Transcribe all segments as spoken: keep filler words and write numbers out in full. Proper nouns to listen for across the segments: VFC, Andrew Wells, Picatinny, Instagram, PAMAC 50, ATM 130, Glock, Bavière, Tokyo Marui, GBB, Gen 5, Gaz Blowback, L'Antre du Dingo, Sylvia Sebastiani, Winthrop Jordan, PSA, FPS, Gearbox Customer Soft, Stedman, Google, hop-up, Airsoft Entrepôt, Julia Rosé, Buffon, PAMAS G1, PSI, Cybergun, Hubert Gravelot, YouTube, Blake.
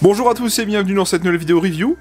Bonjour à tous et bienvenue dans cette nouvelle vidéo review.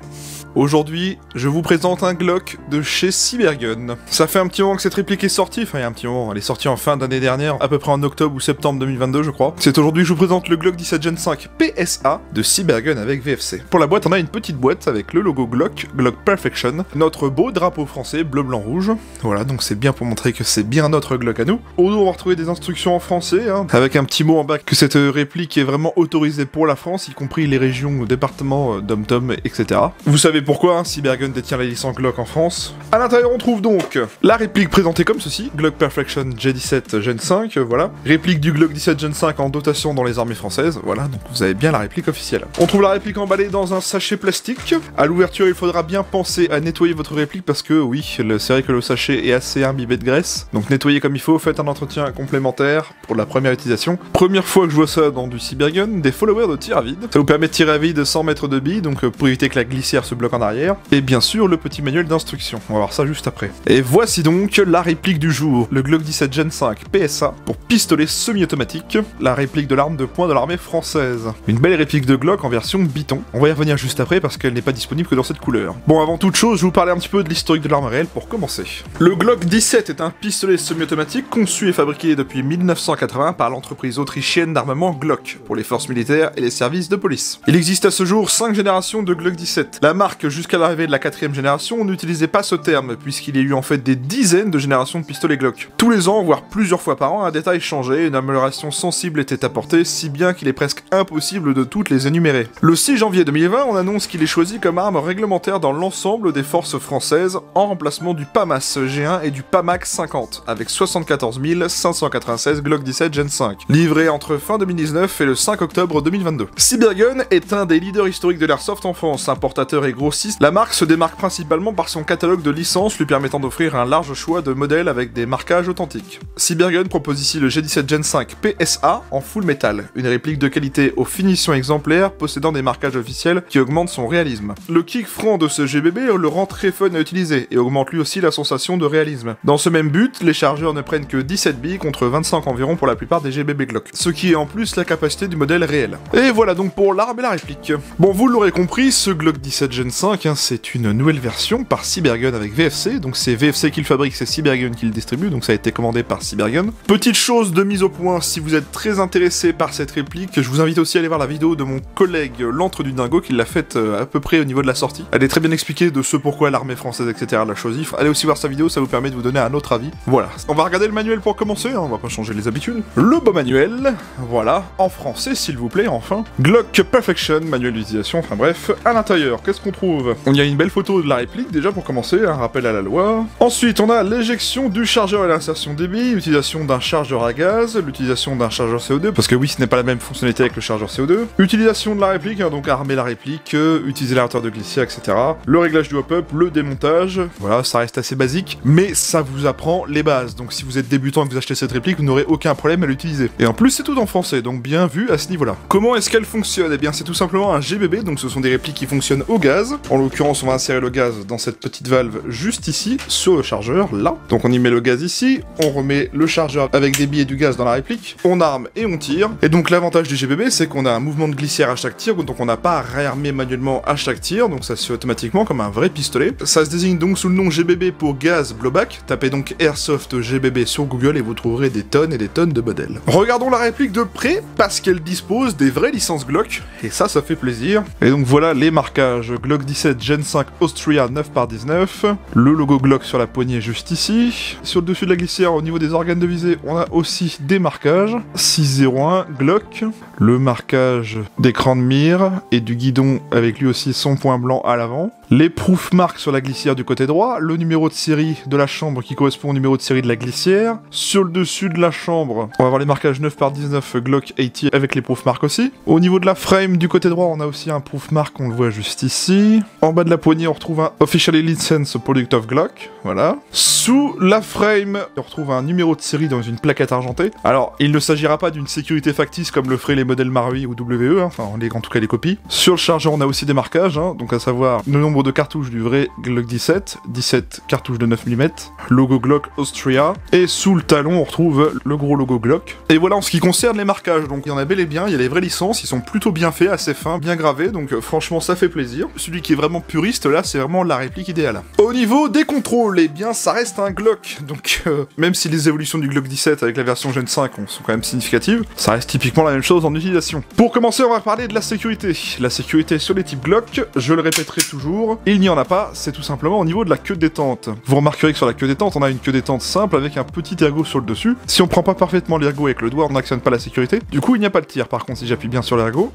Aujourd'hui, je vous présente un Glock de chez Cybergun. Ça fait un petit moment que cette réplique est sortie, enfin il y a un petit moment, elle est sortie en fin d'année dernière, à peu près en octobre ou septembre deux mille vingt-deux je crois. C'est aujourd'hui que je vous présente le Glock dix-sept Gen cinq P S A de Cybergun avec V F C. Pour la boîte, on a une petite boîte avec le logo Glock, Glock Perfection, notre beau drapeau français bleu, blanc, rouge. Voilà, donc c'est bien pour montrer que c'est bien notre Glock à nous. Au dos, on va retrouver des instructions en français, hein, avec un petit mot en bas que cette réplique est vraiment autorisée pour la France, y compris les régions départements, dom-tom, et cetera. Vous savez pourquoi, hein, Cybergun détient la licence Glock en France. À l'intérieur, on trouve donc la réplique présentée comme ceci, Glock Perfection G dix-sept Gen cinq, voilà. Réplique du Glock dix-sept Gen cinq en dotation dans les armées françaises, voilà, donc vous avez bien la réplique officielle. On trouve la réplique emballée dans un sachet plastique. À l'ouverture, il faudra bien penser à nettoyer votre réplique parce que, oui, c'est vrai que le sachet est assez imbibé de graisse, donc nettoyez comme il faut, faites un entretien complémentaire pour la première utilisation. Première fois que je vois ça dans du Cybergun, des followers de tir à vide. Ça vous permet de tirer à vide sans mettre de billes, donc pour éviter que la glissière se bloque en arrière, et bien sûr le petit manuel d'instruction, on va voir ça juste après. Et voici donc la réplique du jour, le Glock dix-sept Gen cinq P S A pour pistolet semi-automatique, la réplique de l'arme de poing de l'armée française. Une belle réplique de Glock en version biton, on va y revenir juste après parce qu'elle n'est pas disponible que dans cette couleur. Bon, avant toute chose, je vais vous parler un petit peu de l'historique de l'arme réelle pour commencer. Le Glock dix-sept est un pistolet semi-automatique conçu et fabriqué depuis mille neuf cent quatre-vingts par l'entreprise autrichienne d'armement Glock pour les forces militaires et les services de police. Il existe à ce jour cinq générations de Glock dix-sept. La marque, jusqu'à l'arrivée de la quatrième génération, n'utilisait pas ce terme, puisqu'il y a eu en fait des dizaines de générations de pistolets Glock. Tous les ans, voire plusieurs fois par an, un détail changeait, une amélioration sensible était apportée, si bien qu'il est presque impossible de toutes les énumérer. Le six janvier deux mille vingt, on annonce qu'il est choisi comme arme réglementaire dans l'ensemble des forces françaises, en remplacement du PAMAS G un et du PAMAC cinquante, avec soixante-quatorze mille cinq cent quatre-vingt-seize Glock dix-sept Gen cinq, livré entre fin deux mille dix-neuf et le cinq octobre deux mille vingt-deux. Cybergun est un des leaders historiques de l'Airsoft en France, importateur et grossiste. La marque se démarque principalement par son catalogue de licences lui permettant d'offrir un large choix de modèles avec des marquages authentiques. Cybergun propose ici le G dix-sept Gen cinq P S A en full métal, une réplique de qualité aux finitions exemplaires possédant des marquages officiels qui augmentent son réalisme. Le kick franc de ce G B B le rend très fun à utiliser et augmente lui aussi la sensation de réalisme. Dans ce même but, les chargeurs ne prennent que dix-sept billes contre vingt-cinq environ pour la plupart des G B B Glock, ce qui est en plus la capacité du modèle réel. Et voilà donc pour l'arme et la réplique. Bon, vous l'aurez compris, ce Glock dix-sept Gen cinq, hein, c'est une nouvelle version par Cybergun avec V F C, donc c'est V F C qui le fabrique, c'est Cybergun qui le distribue, donc ça a été commandé par Cybergun. Petite chose de mise au point, si vous êtes très intéressé par cette réplique, je vous invite aussi à aller voir la vidéo de mon collègue L'Antre du Dingo qui l'a faite euh, à peu près au niveau de la sortie. Elle est très bien expliquée de ce pourquoi l'armée française, et cetera l'a choisi. Allez aussi voir sa vidéo, ça vous permet de vous donner un autre avis. Voilà, on va regarder le manuel pour commencer, hein, on va pas changer les habitudes. Le beau manuel, voilà, en français s'il vous plaît, enfin. Glock Perfection, manuel d'utilisation, enfin bref. À l'intérieur, qu'est-ce qu'on trouve? On y a une belle photo de la réplique, déjà pour commencer, un rappel à la loi. Ensuite, on a l'éjection du chargeur et l'insertion des billes, l'utilisation d'un chargeur à gaz, l'utilisation d'un chargeur C O deux, parce que oui, ce n'est pas la même fonctionnalité avec le chargeur C O deux. Utilisation de la réplique, hein, donc armer la réplique, euh, utiliser la hauteur de glissière, et cetera. Le réglage du hop-up, le démontage, voilà, ça reste assez basique, mais ça vous apprend les bases. Donc si vous êtes débutant et que vous achetez cette réplique, vous n'aurez aucun problème à l'utiliser. Et en plus, c'est tout en français, donc bien vu à ce niveau-là. Comment est-ce qu'elle fonctionne? Eh bien, c'est tout simplement un G B B, donc ce sont des répliques qui fonctionnent au gaz. En l'occurrence, on va insérer le gaz dans cette petite valve juste ici, sur le chargeur, là. Donc on y met le gaz ici, on remet le chargeur avec des billes et du gaz dans la réplique, on arme et on tire. Et donc l'avantage du G B B, c'est qu'on a un mouvement de glissière à chaque tir, donc on n'a pas à réarmer manuellement à chaque tir, donc ça se fait automatiquement comme un vrai pistolet. Ça se désigne donc sous le nom G B B pour gaz blowback. Tapez donc Airsoft G B B sur Google et vous trouverez des tonnes et des tonnes de modèles. Regardons la réplique de près, parce qu'elle dispose des vraies licences Glock, et ça, ça fait plaisir. Et donc voilà les marquages Glock dix-sept Gen cinq Austria neuf par dix-neuf, le logo Glock sur la poignée juste ici. Sur le dessus de la glissière, au niveau des organes de visée, on a aussi des marquages, six zéro un Glock, le marquage d'écran de mire et du guidon avec lui aussi son point blanc à l'avant. Les proof marks sur la glissière du côté droit, le numéro de série de la chambre qui correspond au numéro de série de la glissière. Sur le dessus de la chambre, on va avoir les marquages neuf par dix-neuf Glock quatre-vingts avec les proof marks aussi. Au niveau de la frame du côté droit, on a aussi un proof mark, on le voit juste ici. En bas de la poignée, on retrouve un Officially Licensed Product of Glock, voilà. Sous la frame, on retrouve un numéro de série dans une plaquette argentée. Alors, il ne s'agira pas d'une sécurité factice comme le feraient les modèles Marui ou W E, hein, enfin en tout cas les copies. Sur le chargeur, on a aussi des marquages, hein, donc à savoir le nombre nombre de cartouches du vrai Glock dix-sept, dix-sept cartouches de neuf millimètres, logo Glock Austria, et sous le talon on retrouve le gros logo Glock. Et voilà en ce qui concerne les marquages, donc il y en a bel et bien, il y a les vraies licences, ils sont plutôt bien faits, assez fins, bien gravés, donc franchement ça fait plaisir. Celui qui est vraiment puriste là, c'est vraiment la réplique idéale. Au niveau des contrôles, eh bien ça reste un Glock, donc euh, même si les évolutions du Glock dix-sept avec la version Gen cinq sont quand même significatives, ça reste typiquement la même chose en utilisation. Pour commencer on va parler de la sécurité. La sécurité sur les types Glock, je le répéterai toujours, il n'y en a pas, c'est tout simplement au niveau de la queue de détente. Vous remarquerez que sur la queue détente, on a une queue détente simple avec un petit ergot sur le dessus. Si on prend pas parfaitement l'ergot avec le doigt, on n'actionne pas la sécurité. Du coup, il n'y a pas de tir. Par contre, si j'appuie bien sur l'ergot,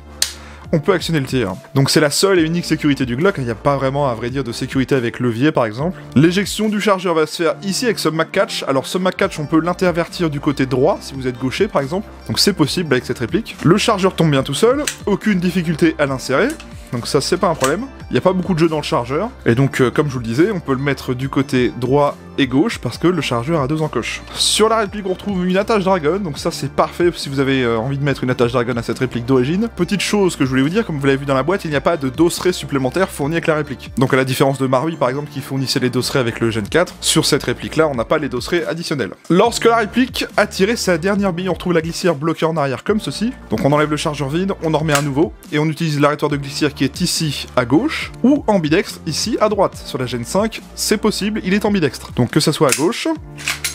on peut actionner le tir. Donc c'est la seule et unique sécurité du Glock, il n'y a pas vraiment à vrai dire de sécurité avec levier par exemple. L'éjection du chargeur va se faire ici avec ce McCatch. Alors ce McCatch on peut l'intervertir du côté droit si vous êtes gaucher par exemple, donc c'est possible avec cette réplique. Le chargeur tombe bien tout seul, aucune difficulté à l'insérer. Donc ça c'est pas un problème, il n'y a pas beaucoup de jeu dans le chargeur, et donc euh, comme je vous le disais, on peut le mettre du côté droit et gauche, parce que le chargeur a deux encoches. Sur la réplique on retrouve une attache dragon, donc ça c'est parfait si vous avez euh, envie de mettre une attache dragon à cette réplique d'origine. Petite chose que je voulais vous dire, comme vous l'avez vu dans la boîte, il n'y a pas de dosserets supplémentaires fournis avec la réplique. Donc à la différence de Marui par exemple qui fournissait les dosserets avec le Gen quatre, sur cette réplique là on n'a pas les dosserets additionnels. Lorsque la réplique a tiré sa dernière bille, on retrouve la glissière bloquée en arrière comme ceci, donc on enlève le chargeur vide, on en remet un nouveau, et on utilise l'arrêteur de glissière qui est ici à gauche, ou ambidextre ici à droite. Sur la Gen cinq, c'est possible, il est ambidextre. Donc que ça soit à gauche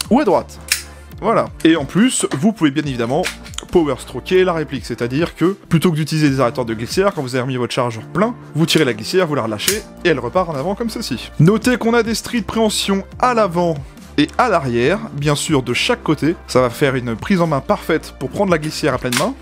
ou à droite. Voilà. Et en plus, vous pouvez bien évidemment power-stroker la réplique, c'est-à-dire que plutôt que d'utiliser des arrêteurs de glissière, quand vous avez remis votre chargeur plein, vous tirez la glissière, vous la relâchez, et elle repart en avant comme ceci. Notez qu'on a des stries de préhension à l'avant et à l'arrière, bien sûr de chaque côté. Ça va faire une prise en main parfaite pour prendre la glissière à pleine main.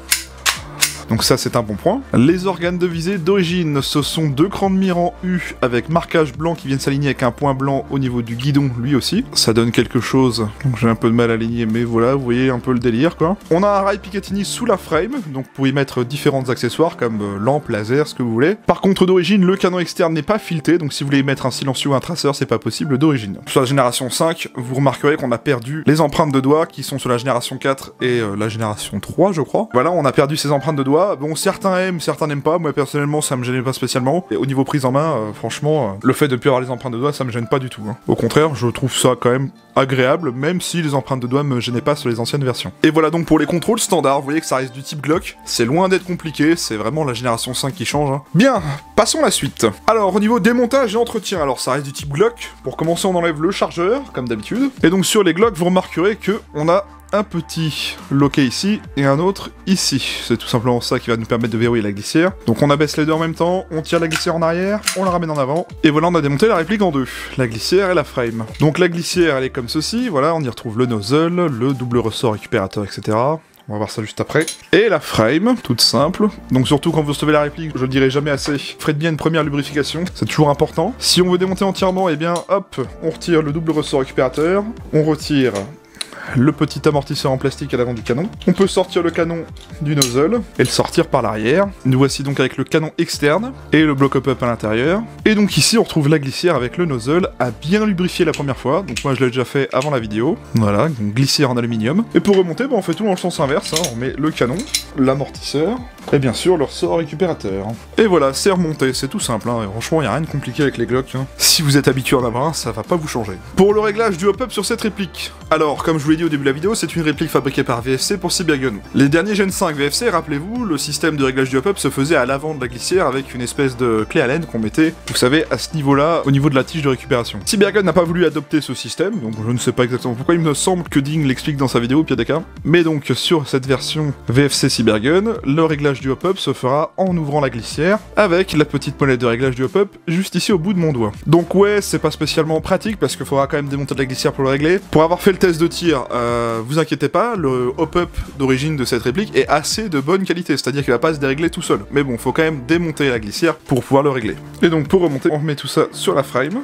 Donc ça c'est un bon point. Les organes de visée d'origine, ce sont deux crans de mire en U avec marquage blanc qui viennent s'aligner avec un point blanc au niveau du guidon lui aussi. Ça donne quelque chose, donc j'ai un peu de mal à aligner mais voilà, vous voyez un peu le délire quoi. On a un rail Picatinny sous la frame, donc vous pouvez mettre différents accessoires comme lampe, laser, ce que vous voulez. Par contre d'origine, le canon externe n'est pas fileté, donc si vous voulez mettre un silencieux ou un traceur, c'est pas possible d'origine. Sur la génération cinq, vous remarquerez qu'on a perdu les empreintes de doigts qui sont sur la génération quatre et euh, la génération trois je crois. Voilà, on a perdu ces empreintes de doigts. Bon, certains aiment, certains n'aiment pas. Moi, personnellement, ça me gênait pas spécialement. Et au niveau prise en main, euh, franchement, euh, le fait de ne plus avoir les empreintes de doigts, ça me gêne pas du tout. Hein. Au contraire, je trouve ça quand même agréable, même si les empreintes de doigts me gênaient pas sur les anciennes versions. Et voilà donc pour les contrôles standards. Vous voyez que ça reste du type Glock. C'est loin d'être compliqué. C'est vraiment la génération cinq qui change. Hein. Bien, passons à la suite. Alors, au niveau démontage et entretien, alors ça reste du type Glock. Pour commencer, on enlève le chargeur, comme d'habitude. Et donc, sur les Glock, vous remarquerez que on a un petit loquet ici et un autre ici. C'est tout simplement ça qui va nous permettre de verrouiller la glissière. Donc on abaisse les deux en même temps, on tire la glissière en arrière, on la ramène en avant, et voilà on a démonté la réplique en deux, la glissière et la frame. Donc la glissière elle est comme ceci, voilà on y retrouve le nozzle, le double ressort récupérateur, et cetera. On va voir ça juste après. Et la frame, toute simple. Donc surtout quand vous recevez la réplique, je le dirai jamais assez, faites bien une première lubrification, c'est toujours important. Si on veut démonter entièrement, et eh bien hop, on retire le double ressort récupérateur, on retire le petit amortisseur en plastique à l'avant du canon. On peut sortir le canon du nozzle et le sortir par l'arrière. Nous voici donc avec le canon externe et le bloc hop-up à l'intérieur. Et donc ici, on retrouve la glissière avec le nozzle à bien lubrifier la première fois. Donc moi, je l'ai déjà fait avant la vidéo. Voilà, donc glissière en aluminium. Et pour remonter, bah, on fait tout dans le sens inverse. Hein. On met le canon, l'amortisseur et bien sûr le ressort récupérateur. Et voilà, c'est remonté. C'est tout simple. Hein. Et franchement, il n'y a rien de compliqué avec les Glock. Hein. Si vous êtes habitué à en avoir un, ça va pas vous changer. Pour le réglage du hop-up sur cette réplique. Alors, comme je vous l'ai dit au début de la vidéo, c'est une réplique fabriquée par V F C pour Cybergun. Les derniers Gen cinq V F C, rappelez-vous, le système de réglage du hop-up se faisait à l'avant de la glissière avec une espèce de clé Allen qu'on mettait, vous savez, à ce niveau-là, au niveau de la tige de récupération. Cybergun n'a pas voulu adopter ce système, donc je ne sais pas exactement pourquoi, il me semble que Ding l'explique dans sa vidéo au pire des cas. Mais donc, sur cette version V F C Cybergun, le réglage du hop-up se fera en ouvrant la glissière avec la petite molette de réglage du hop-up juste ici au bout de mon doigt. Donc ouais, c'est pas spécialement pratique parce qu'il faudra quand même démonter de la glissière pour le régler. Pour avoir fait le test de tir, Euh, vous inquiétez pas, le hop-up d'origine de cette réplique est assez de bonne qualité, c'est-à-dire qu'il va pas se dérégler tout seul. Mais bon, faut quand même démonter la glissière pour pouvoir le régler. Et donc pour remonter, on remet tout ça sur la frame.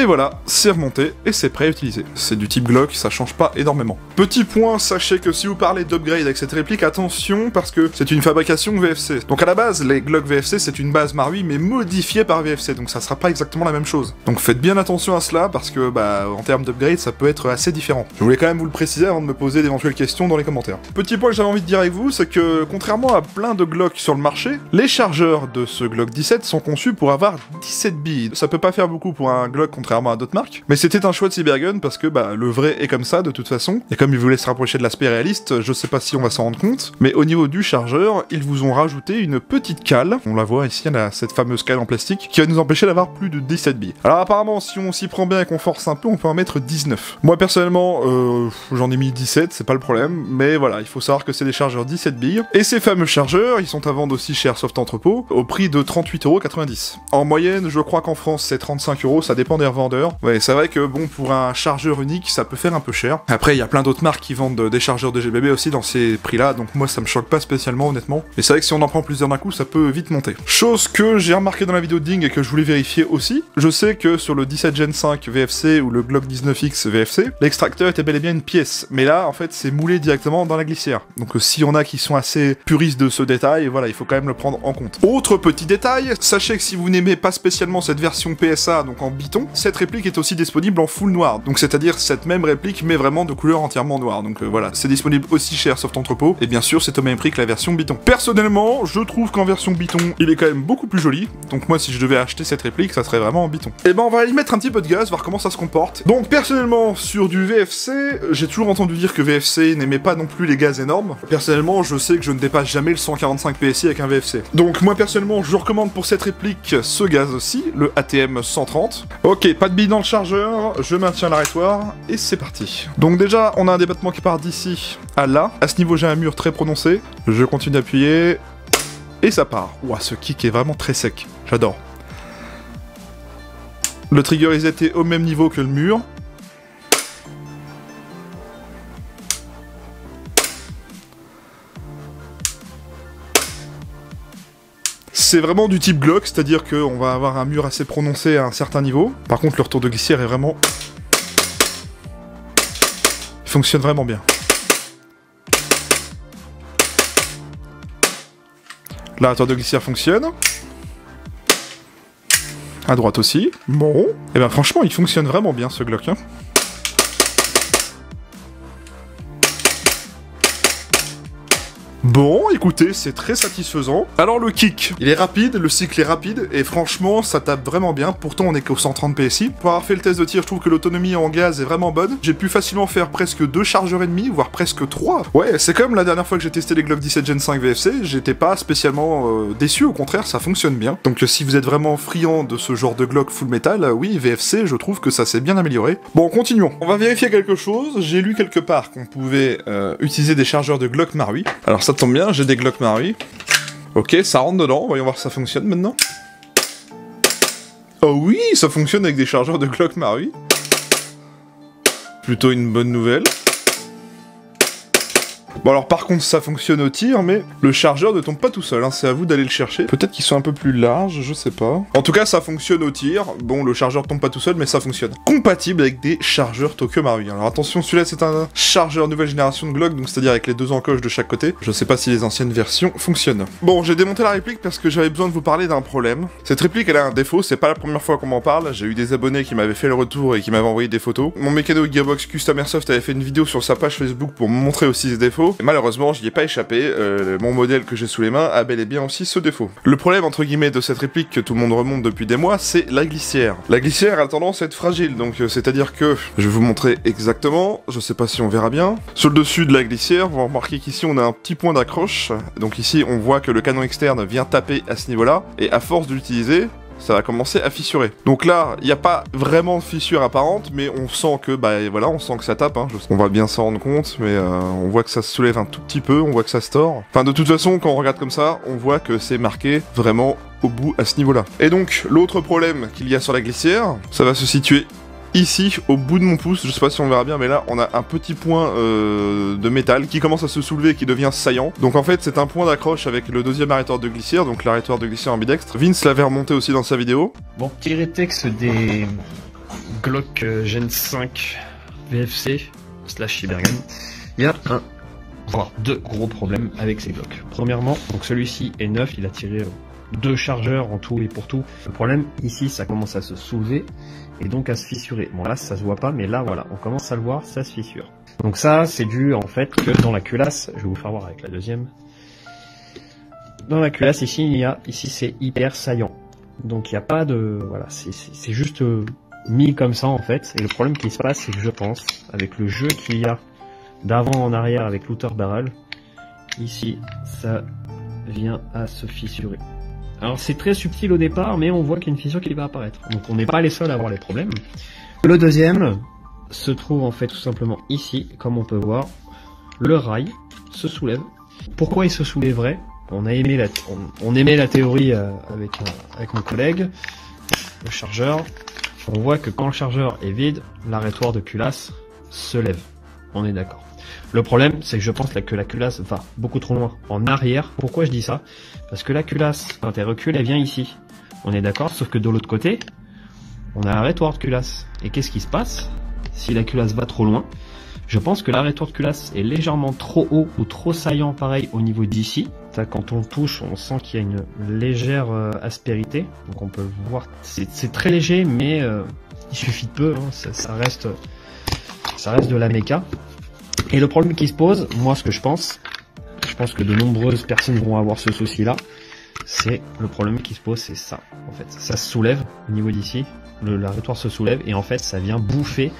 Et voilà, c'est remonté et c'est prêt à utiliser. C'est du type Glock, ça change pas énormément. Petit point, sachez que si vous parlez d'upgrade avec cette réplique, attention parce que c'est une fabrication V F C. Donc à la base, les Glock V F C, c'est une base Marui mais modifiée par V F C, donc ça sera pas exactement la même chose. Donc faites bien attention à cela parce que bah en termes d'upgrade, ça peut être assez différent. Je voulais quand même vous le préciser avant de me poser d'éventuelles questions dans les commentaires. Petit point que j'avais envie de dire avec vous, c'est que contrairement à plein de Glock sur le marché, les chargeurs de ce Glock dix-sept sont conçus pour avoir dix-sept billes. Ça peut pas faire beaucoup pour un Glock contrairement à d'autres marques, mais c'était un choix de Cybergun parce que bah le vrai est comme ça de toute façon, et comme ils voulaient se rapprocher de l'aspect réaliste, je sais pas si on va s'en rendre compte, mais au niveau du chargeur, ils vous ont rajouté une petite cale, on la voit ici, elle a cette fameuse cale en plastique, qui va nous empêcher d'avoir plus de dix-sept billes. Alors apparemment, si on s'y prend bien et qu'on force un peu, on peut en mettre dix-neuf. Moi personnellement, euh, j'en ai mis dix-sept, c'est pas le problème, mais voilà, il faut savoir que c'est des chargeurs dix-sept billes, et ces fameux chargeurs, ils sont à vendre aussi chez Airsoft Entrepôt, au prix de trente-huit euros quatre-vingt-dix. En moyenne, je crois qu'en France, c'est trente-cinq euros, ça dépend des revendeurs. Ouais, c'est vrai que bon, pour un chargeur unique, ça peut faire un peu cher. Après, il y a plein d'autres marques qui vendent des chargeurs de G B B aussi dans ces prix-là, donc moi, ça me choque pas spécialement, honnêtement. Mais c'est vrai que si on en prend plusieurs d'un coup, ça peut vite monter. Chose que j'ai remarqué dans la vidéo de Ding et que je voulais vérifier aussi, je sais que sur le dix-sept Gen cinq V F C ou le Glock dix-neuf X V F C, l'extracteur était bel et bien une pièce, mais là, en fait, c'est moulé directement dans la glissière. Donc s'il y en a qui sont assez puristes de ce détail, voilà, il faut quand même le prendre en compte. Autre petit détail, sachez que si vous n'aimez pas spécialement cette version P S A, donc en biton, cette réplique est aussi disponible en full noir, donc c'est-à-dire cette même réplique mais vraiment de couleur entièrement noire, donc euh, voilà, c'est disponible aussi chez Airsoft Entrepôt, et bien sûr c'est au même prix que la version biton. Personnellement, je trouve qu'en version biton, il est quand même beaucoup plus joli, donc moi si je devais acheter cette réplique, ça serait vraiment en biton. Et ben on va y mettre un petit peu de gaz, voir comment ça se comporte. Donc personnellement, sur du V F C, j'ai toujours entendu dire que V F C n'aimait pas non plus les gaz énormes. Personnellement, je sais que je ne dépasse jamais le cent quarante-cinq P S I avec un V F C. Donc moi personnellement, je vous recommande pour cette réplique ce gaz aussi, le A T M cent trente. Ok, pas de billes dans le chargeur, je maintiens l'arrêtoire, et c'est parti. Donc déjà, on a un débattement qui part d'ici à là. À ce niveau, j'ai un mur très prononcé. Je continue d'appuyer, et ça part. Ouah, ce kick est vraiment très sec, j'adore. Le trigger is été au même niveau que le mur. C'est vraiment du type Glock, c'est-à-dire qu'on va avoir un mur assez prononcé à un certain niveau. Par contre, le retour de glissière est vraiment... Il fonctionne vraiment bien. La retour de glissière fonctionne. À droite aussi. Bon. Et ben franchement, il fonctionne vraiment bien, ce Glock, hein. Bon, écoutez, c'est très satisfaisant. Alors le kick, il est rapide, le cycle est rapide, et franchement, ça tape vraiment bien. Pourtant, on est qu'au cent trente P S I. Pour avoir fait le test de tir, je trouve que l'autonomie en gaz est vraiment bonne. J'ai pu facilement faire presque deux chargeurs et demi, voire presque trois. Ouais, c'est comme la dernière fois que j'ai testé les Glock dix-sept Gen cinq V F C, j'étais pas spécialement euh, déçu, au contraire, ça fonctionne bien. Donc si vous êtes vraiment friand de ce genre de Glock full metal, euh, oui, V F C, je trouve que ça s'est bien amélioré. Bon, continuons. On va vérifier quelque chose. J'ai lu quelque part qu'on pouvait euh, utiliser des chargeurs de Glock Marui. Alors ça Ça tombe bien, j'ai des Glock Marui. Ok, ça rentre dedans, voyons voir si ça fonctionne maintenant. Oh oui, ça fonctionne avec des chargeurs de Glock Marui. Plutôt une bonne nouvelle. Bon alors par contre ça fonctionne au tir, mais le chargeur ne tombe pas tout seul, hein, c'est à vous d'aller le chercher. Peut-être qu'ils sont un peu plus larges, je sais pas. En tout cas ça fonctionne au tir, bon le chargeur tombe pas tout seul mais ça fonctionne. Compatible avec des chargeurs Tokyo Marui. Alors attention, celui-là c'est un chargeur nouvelle génération de Glock, donc c'est-à-dire avec les deux encoches de chaque côté. Je sais pas si les anciennes versions fonctionnent. Bon, j'ai démonté la réplique parce que j'avais besoin de vous parler d'un problème. Cette réplique elle a un défaut, c'est pas la première fois qu'on m'en parle, j'ai eu des abonnés qui m'avaient fait le retour et qui m'avaient envoyé des photos. Mon mécano Gearbox Customer Soft avait fait une vidéo sur sa page Facebook pour me montrer aussi ses défauts. Et malheureusement, j'y ai pas échappé, euh, mon modèle que j'ai sous les mains a bel et bien aussi ce défaut. Le problème, entre guillemets, de cette réplique que tout le monde remonte depuis des mois, c'est la glissière. La glissière a tendance à être fragile, donc euh, c'est-à-dire que, je vais vous montrer exactement, je sais pas si on verra bien. Sur le dessus de la glissière, vous remarquez qu'ici on a un petit point d'accroche, donc ici on voit que le canon externe vient taper à ce niveau-là, et à force de l'utiliser, ça va commencer à fissurer. Donc là, il n'y a pas vraiment de fissure apparente, mais on sent que, bah voilà, on sent que ça tape, hein, je sais. On va bien s'en rendre compte, mais euh, on voit que ça se soulève un tout petit peu, on voit que ça se tord. Enfin, de toute façon, quand on regarde comme ça, on voit que c'est marqué vraiment au bout à ce niveau-là. Et donc, l'autre problème qu'il y a sur la glissière, ça va se situer ici, au bout de mon pouce, je sais pas si on verra bien, mais là, on a un petit point euh, de métal qui commence à se soulever et qui devient saillant. Donc en fait, c'est un point d'accroche avec le deuxième arrêteur de glissière, donc l'arrêteur de glissière ambidextre. Vince l'avait remonté aussi dans sa vidéo. Bon, petit rétex des... Glock Gen cinq V F C slash Cybergun, il y a un, voire deux gros problèmes avec ces Glocks. Premièrement, donc celui-ci est neuf, il a tiré deux chargeurs en tout et pour tout. Le problème, ici, ça commence à se soulever et donc à se fissurer. Bon, là, ça se voit pas, mais là, voilà, on commence à le voir, ça se fissure. Donc ça, c'est dû, en fait, que dans la culasse, je vais vous faire voir avec la deuxième. Dans la culasse, ici, il y a, ici, c'est hyper saillant. Donc, il n'y a pas de, voilà, c'est juste euh, mis comme ça, en fait. Et le problème qui se passe, c'est que je pense, avec le jeu qu'il y a d'avant en arrière avec l'outer barrel, ici, ça vient à se fissurer. Alors c'est très subtil au départ, mais on voit qu'il y a une fissure qui va apparaître. Donc on n'est pas les seuls à avoir les problèmes. Le deuxième se trouve en fait tout simplement ici, comme on peut voir, le rail se soulève. Pourquoi il se soulèverait? On a aimé la, on, on aimait la théorie avec, avec mon collègue, le chargeur. On voit que quand le chargeur est vide, l'arrêtoire de culasse se lève. On est d'accord. Le problème, c'est que je pense que la culasse va beaucoup trop loin en arrière. Pourquoi je dis ça? Parce que la culasse, quand elle recule, elle vient ici. On est d'accord, sauf que de l'autre côté, on a un rétoire de culasse. Et qu'est-ce qui se passe? Si la culasse va trop loin, je pense que l'arrêtoire de culasse est légèrement trop haut ou trop saillant, pareil, au niveau d'ici. Quand on touche, on sent qu'il y a une légère aspérité. Donc on peut voir, c'est très léger, mais euh, il suffit de peu, hein. ça, ça reste... Ça reste de la méca. Et le problème qui se pose, moi ce que je pense, je pense que de nombreuses personnes vont avoir ce souci-là, c'est le problème qui se pose, c'est ça. En fait, ça se soulève au niveau d'ici, l'arrêtoire se soulève et en fait ça vient bouffer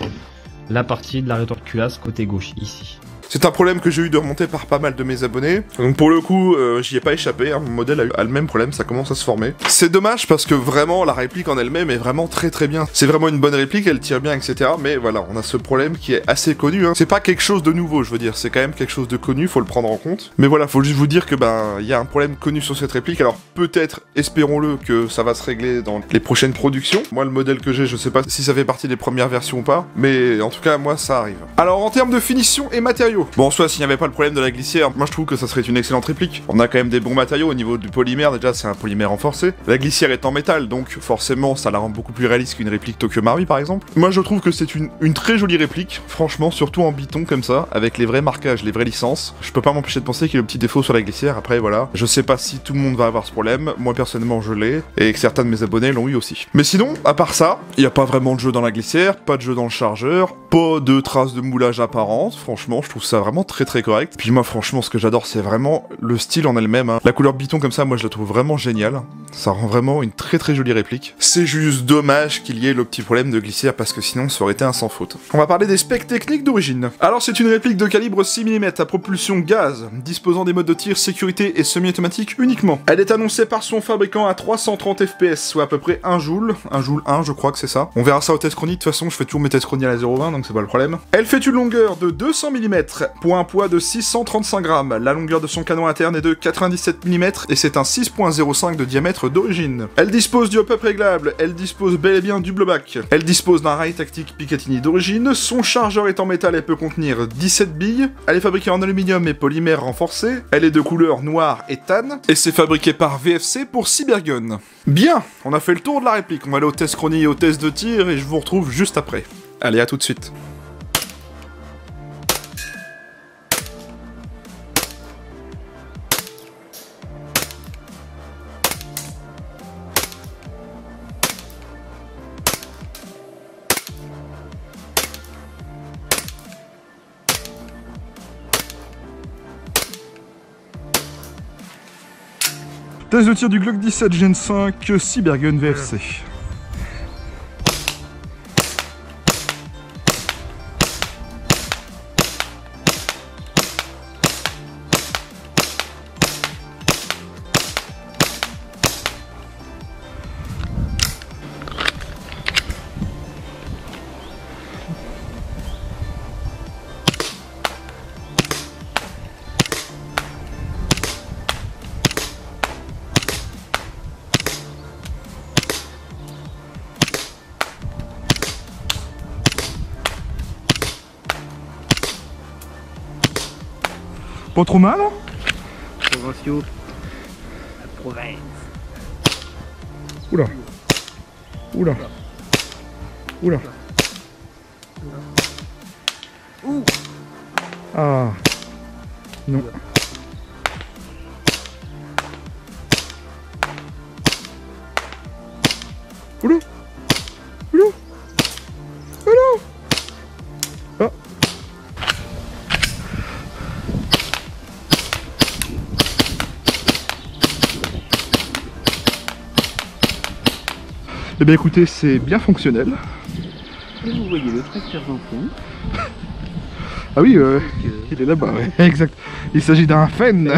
la partie de l'arrêtoire de culasse côté gauche, ici. C'est un problème que j'ai eu de remonter par pas mal de mes abonnés. Donc pour le coup, euh, j'y ai pas échappé, hein. Mon modèle a eu a le même problème, ça commence à se former. C'est dommage parce que vraiment, la réplique en elle-même est vraiment très très bien. C'est vraiment une bonne réplique, elle tire bien, et cetera. Mais voilà, on a ce problème qui est assez connu, hein. C'est pas quelque chose de nouveau, je veux dire. C'est quand même quelque chose de connu, faut le prendre en compte. Mais voilà, faut juste vous dire que ben, il y a un problème connu sur cette réplique. Alors peut-être, espérons-le, que ça va se régler dans les prochaines productions. Moi, le modèle que j'ai, je sais pas si ça fait partie des premières versions ou pas. Mais en tout cas, moi, ça arrive. Alors en termes de finition et matériaux, bon, en soit, s'il n'y avait pas le problème de la glissière, moi je trouve que ça serait une excellente réplique. On a quand même des bons matériaux au niveau du polymère, déjà c'est un polymère renforcé. La glissière est en métal, donc forcément ça la rend beaucoup plus réaliste qu'une réplique Tokyo Marui par exemple. Moi je trouve que c'est une, une très jolie réplique, franchement, surtout en biton comme ça, avec les vrais marquages, les vraies licences. Je peux pas m'empêcher de penser qu'il y a le petit défaut sur la glissière, après voilà. Je sais pas si tout le monde va avoir ce problème, moi personnellement je l'ai, et que certains de mes abonnés l'ont eu aussi. Mais sinon, à part ça, il n'y a pas vraiment de jeu dans la glissière, pas de jeu dans le chargeur, pas de traces de moulage apparentes, franchement je trouve ça vraiment très très correct. Puis moi franchement ce que j'adore c'est vraiment le style en elle-même, hein. La couleur biton comme ça, moi je la trouve vraiment géniale. Ça rend vraiment une très très jolie réplique. C'est juste dommage qu'il y ait le petit problème de glissière parce que sinon ça aurait été un sans faute. On va parler des specs techniques d'origine. Alors c'est une réplique de calibre six millimètres à propulsion gaz, disposant des modes de tir sécurité et semi-automatique uniquement. Elle est annoncée par son fabricant à trois cent trente F P S, soit à peu près un joule. un joule un je crois que c'est ça. On verra ça au test chronique, de toute façon je fais toujours mes tests chroniques à la zéro vingt donc c'est pas le problème. Elle fait une longueur de deux cents millimètres pour un poids de six cent trente-cinq grammes. La longueur de son canon interne est de quatre-vingt-dix-sept millimètres et c'est un six virgule zéro cinq de diamètre d'origine. Elle dispose du hop-up réglable, elle dispose bel et bien du blowback, elle dispose d'un rail tactique Picatinny d'origine, son chargeur est en métal et peut contenir dix-sept billes, elle est fabriquée en aluminium et polymère renforcé, elle est de couleur noire et tan, et c'est fabriqué par V F C pour Cybergun. Bien, on a fait le tour de la réplique, on va aller au test chronique et au test de tir et je vous retrouve juste après. Allez, à tout de suite. Test de tir du Glock dix-sept Gen cinq Cybergun V F C. Pas trop mal, hein ? Provinciaux. La province. Oula. Oula. Oula. Ouh. Ah. Non. Oulou. Oulou. Oulou. Ah. Eh bien écoutez, c'est bien fonctionnel. Et vous voyez le tracteur dans le fond. Ah oui, euh, euh... il est là-bas, ouais. Exact. Il s'agit d'un Fen.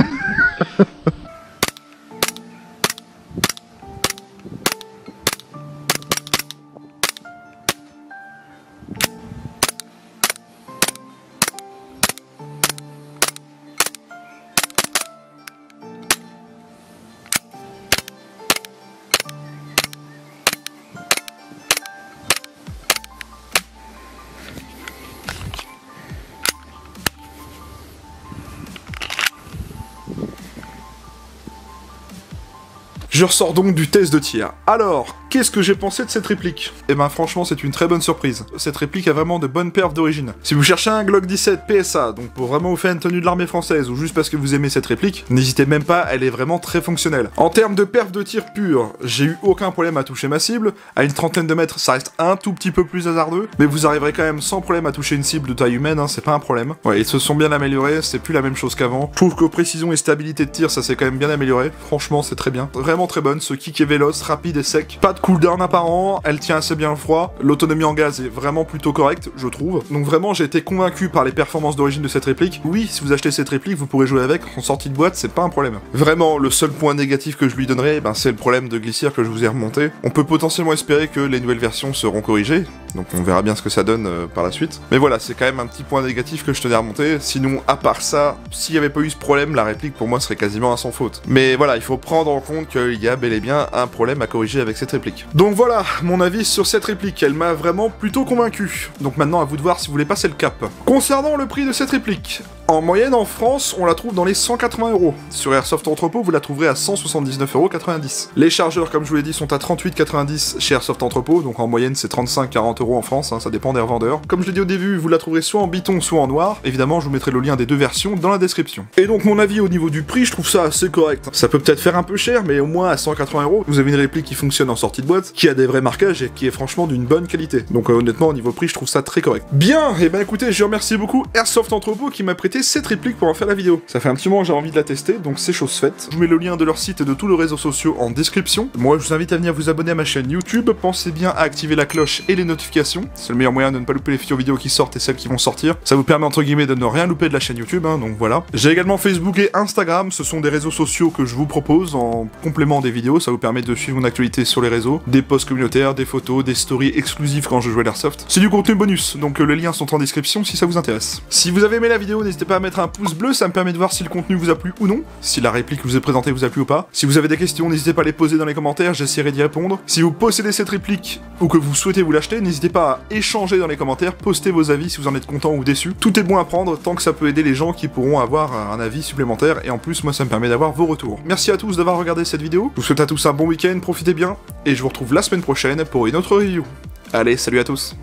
Je ressors donc du test de tir. Alors, qu'est-ce que j'ai pensé de cette réplique? Eh ben franchement, c'est une très bonne surprise. Cette réplique a vraiment de bonnes perfs d'origine. Si vous cherchez un Glock dix-sept P S A, donc pour vraiment vous faire une tenue de l'armée française, ou juste parce que vous aimez cette réplique, n'hésitez même pas, elle est vraiment très fonctionnelle. En termes de perfs de tir pur, j'ai eu aucun problème à toucher ma cible. À une trentaine de mètres, ça reste un tout petit peu plus hasardeux, mais vous arriverez quand même sans problème à toucher une cible de taille humaine, hein, c'est pas un problème. Ouais, ils se sont bien améliorés, c'est plus la même chose qu'avant. Je trouve que précision et stabilité de tir, ça s'est quand même bien amélioré. Franchement, c'est très bien. Vraiment très bonne, ce kick est véloce, rapide et sec, pas de cooldown apparent, elle tient assez bien le froid, l'autonomie en gaz est vraiment plutôt correcte, je trouve. Donc vraiment, j'ai été convaincu par les performances d'origine de cette réplique. Oui, si vous achetez cette réplique, vous pourrez jouer avec en sortie de boîte, c'est pas un problème. Vraiment, le seul point négatif que je lui donnerais, ben, c'est le problème de glissière que je vous ai remonté. On peut potentiellement espérer que les nouvelles versions seront corrigées, donc on verra bien ce que ça donne euh, par la suite. Mais voilà, c'est quand même un petit point négatif que je tenais à remonter. Sinon, à part ça, s'il n'y avait pas eu ce problème, la réplique pour moi serait quasiment à sans faute. Mais voilà, il faut prendre en compte que il y a bel et bien un problème à corriger avec cette réplique. Donc voilà, mon avis sur cette réplique, elle m'a vraiment plutôt convaincu. Donc maintenant à vous de voir si vous voulez passer le cap. Concernant le prix de cette réplique, en moyenne en France, on la trouve dans les cent quatre-vingts euros. Sur Airsoft Entrepôt, vous la trouverez à cent soixante-dix-neuf euros quatre-vingt-dix. Les chargeurs, comme je vous l'ai dit, sont à trente-huit euros quatre-vingt-dix chez Airsoft Entrepôt, donc en moyenne c'est trente-cinq à quarante euros en France, hein, ça dépend des revendeurs. Comme je l'ai dit au début, vous la trouverez soit en biton, soit en noir. Évidemment, je vous mettrai le lien des deux versions dans la description. Et donc mon avis au niveau du prix, je trouve ça assez correct. Ça peut peut-être faire un peu cher, mais au moins à cent quatre-vingts euros, vous avez une réplique qui fonctionne en sortie de boîte, qui a des vrais marquages et qui est franchement d'une bonne qualité. Donc euh, honnêtement, au niveau prix, je trouve ça très correct. Bien, et ben écoutez, je remercie beaucoup Airsoft Entrepôt qui m'a prêté cette réplique pour en faire la vidéo. Ça fait un petit moment que j'ai envie de la tester, donc c'est chose faite. Je vous mets le lien de leur site et de tous leurs réseaux sociaux en description. Moi, je vous invite à venir vous abonner à ma chaîne YouTube. Pensez bien à activer la cloche et les notifications. C'est le meilleur moyen de ne pas louper les futures vidéos qui sortent et celles qui vont sortir. Ça vous permet entre guillemets de ne rien louper de la chaîne YouTube, hein, donc voilà. J'ai également Facebook et Instagram. Ce sont des réseaux sociaux que je vous propose en complément des vidéos, ça vous permet de suivre mon actualité sur les réseaux, des posts communautaires, des photos, des stories exclusives quand je joue à l'Airsoft. C'est du contenu bonus, donc les liens sont en description si ça vous intéresse. Si vous avez aimé la vidéo, n'hésitez pas à mettre un pouce bleu, ça me permet de voir si le contenu vous a plu ou non, si la réplique que je vous ai présentée vous a plu ou pas. Si vous avez des questions, n'hésitez pas à les poser dans les commentaires, j'essaierai d'y répondre. Si vous possédez cette réplique ou que vous souhaitez vous l'acheter, n'hésitez pas à échanger dans les commentaires, postez vos avis si vous en êtes content ou déçu. Tout est bon à prendre tant que ça peut aider les gens qui pourront avoir un avis supplémentaire et en plus moi ça me permet d'avoir vos retours. Merci à tous d'avoir regardé cette vidéo, je vous souhaite à tous un bon week-end, profitez bien, et je vous retrouve la semaine prochaine pour une autre review. Allez, salut à tous!